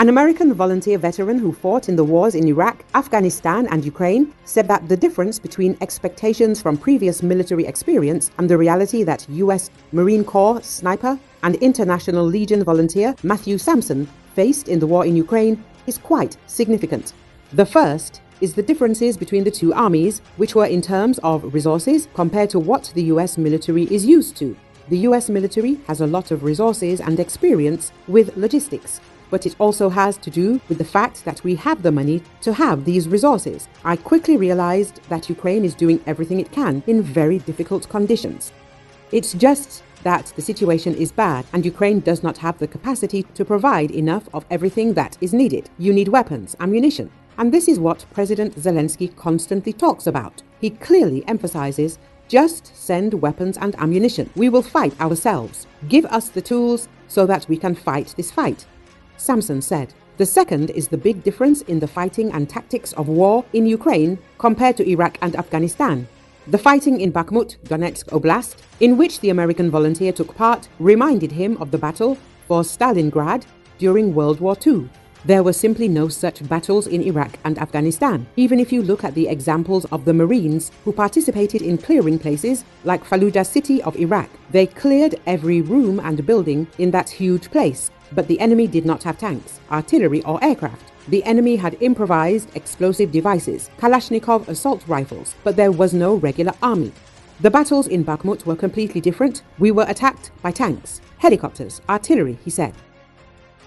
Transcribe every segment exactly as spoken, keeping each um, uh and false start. An American volunteer veteran who fought in the wars in Iraq, Afghanistan and Ukraine said that the difference between expectations from previous military experience and the reality that U S Marine Corps sniper and International Legion volunteer Matthew Samson faced in the war in Ukraine is quite significant. The first is the differences between the two armies, which were in terms of resources compared to what the U S military is used to. The U S military has a lot of resources and experience with logistics, but it also has to do with the fact that we have the money to have these resources. I quickly realized that Ukraine is doing everything it can in very difficult conditions. It's just that the situation is bad and Ukraine does not have the capacity to provide enough of everything that is needed. You need weapons, ammunition. And this is what President Zelensky constantly talks about. He clearly emphasizes, just send weapons and ammunition. We will fight ourselves. Give us the tools so that we can fight this fight, Samson said. The second is the big difference in the fighting and tactics of war in Ukraine compared to Iraq and Afghanistan. The fighting in Bakhmut, Donetsk Oblast, in which the American volunteer took part, reminded him of the battle for Stalingrad during World War Two. There were simply no such battles in Iraq and Afghanistan, even if you look at the examples of the Marines who participated in clearing places like Fallujah city of Iraq. They cleared every room and building in that huge place, but the enemy did not have tanks, artillery or aircraft. The enemy had improvised explosive devices, Kalashnikov assault rifles, but there was no regular army. The battles in Bakhmut were completely different. We were attacked by tanks, helicopters, artillery, he said.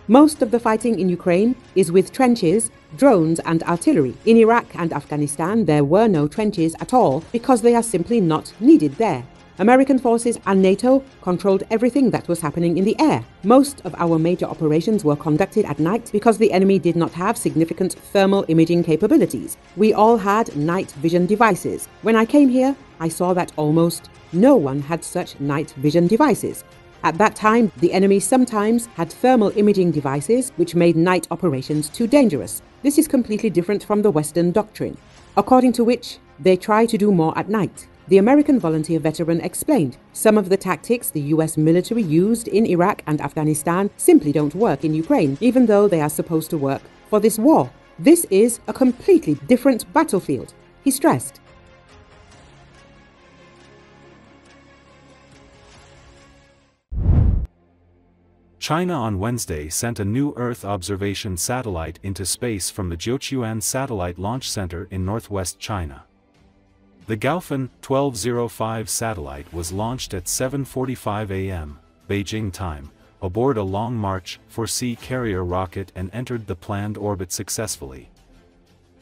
Most of the fighting in Ukraine is with trenches, drones and artillery. In Iraq and Afghanistan, there were no trenches at all because they are simply not needed there. American forces and NATO controlled everything that was happening in the air. Most of our major operations were conducted at night because the enemy did not have significant thermal imaging capabilities. We all had night vision devices. When I came here, I saw that almost no one had such night vision devices. At that time, the enemy sometimes had thermal imaging devices which made night operations too dangerous. This is completely different from the Western doctrine, according to which they try to do more at night. The American volunteer veteran explained, some of the tactics the U S military used in Iraq and Afghanistan simply don't work in Ukraine, even though they are supposed to work for this war. This is a completely different battlefield, he stressed. China on Wednesday sent a new Earth observation satellite into space from the Jiuquan Satellite Launch Center in northwest China. The Gaofen twelve oh five satellite was launched at seven forty-five a m Beijing time, aboard a Long March four C carrier rocket and entered the planned orbit successfully.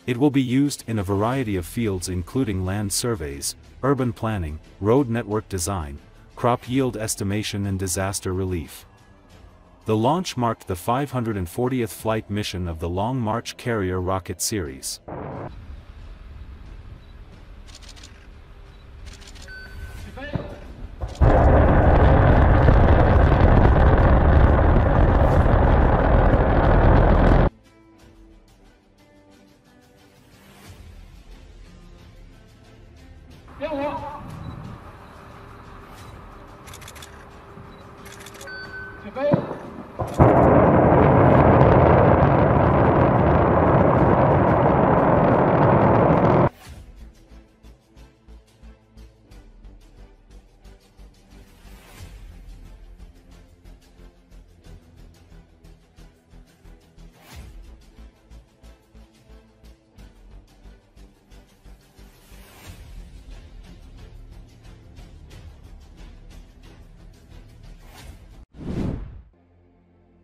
It will be used in a variety of fields including land surveys, urban planning, road network design, crop yield estimation and disaster relief. The launch marked the five hundred fortieth flight mission of the Long March carrier rocket series.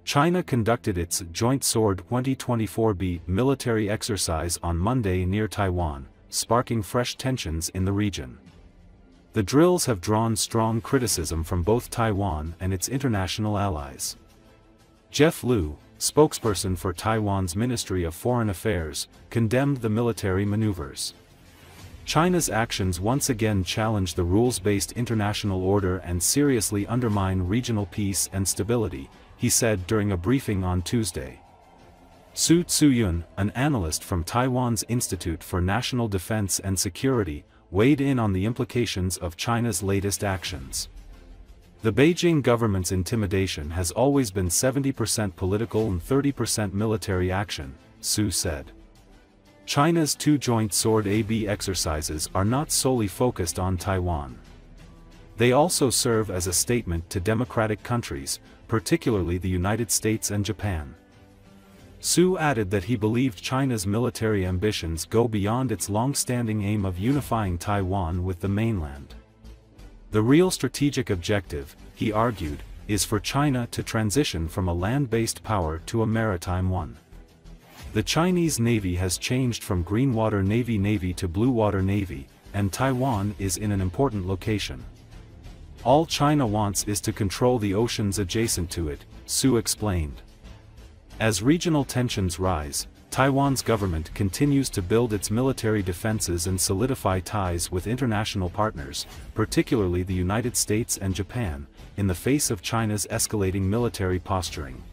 China conducted its Joint Sword twenty twenty-four B military exercise on Monday near Taiwan, sparking fresh tensions in the region. The drills have drawn strong criticism from both Taiwan and its international allies. Jeff Liu, spokesperson for Taiwan's Ministry of Foreign Affairs, condemned the military maneuvers. China's actions once again challenge the rules-based international order and seriously undermine regional peace and stability, he said during a briefing on Tuesday. Su Tsuyun, an analyst from Taiwan's Institute for National Defense and Security, weighed in on the implications of China's latest actions. The Beijing government's intimidation has always been seventy percent political and thirty percent military action, Su said. China's two Joint Sword A B exercises are not solely focused on Taiwan. They also serve as a statement to democratic countries, particularly the United States and Japan. Su added that he believed China's military ambitions go beyond its long-standing aim of unifying Taiwan with the mainland. The real strategic objective, he argued, is for China to transition from a land-based power to a maritime one. The Chinese Navy has changed from Greenwater Navy Navy to Blue Water Navy, and Taiwan is in an important location. All China wants is to control the oceans adjacent to it, Su explained. As regional tensions rise, Taiwan's government continues to build its military defenses and solidify ties with international partners, particularly the United States and Japan, in the face of China's escalating military posturing.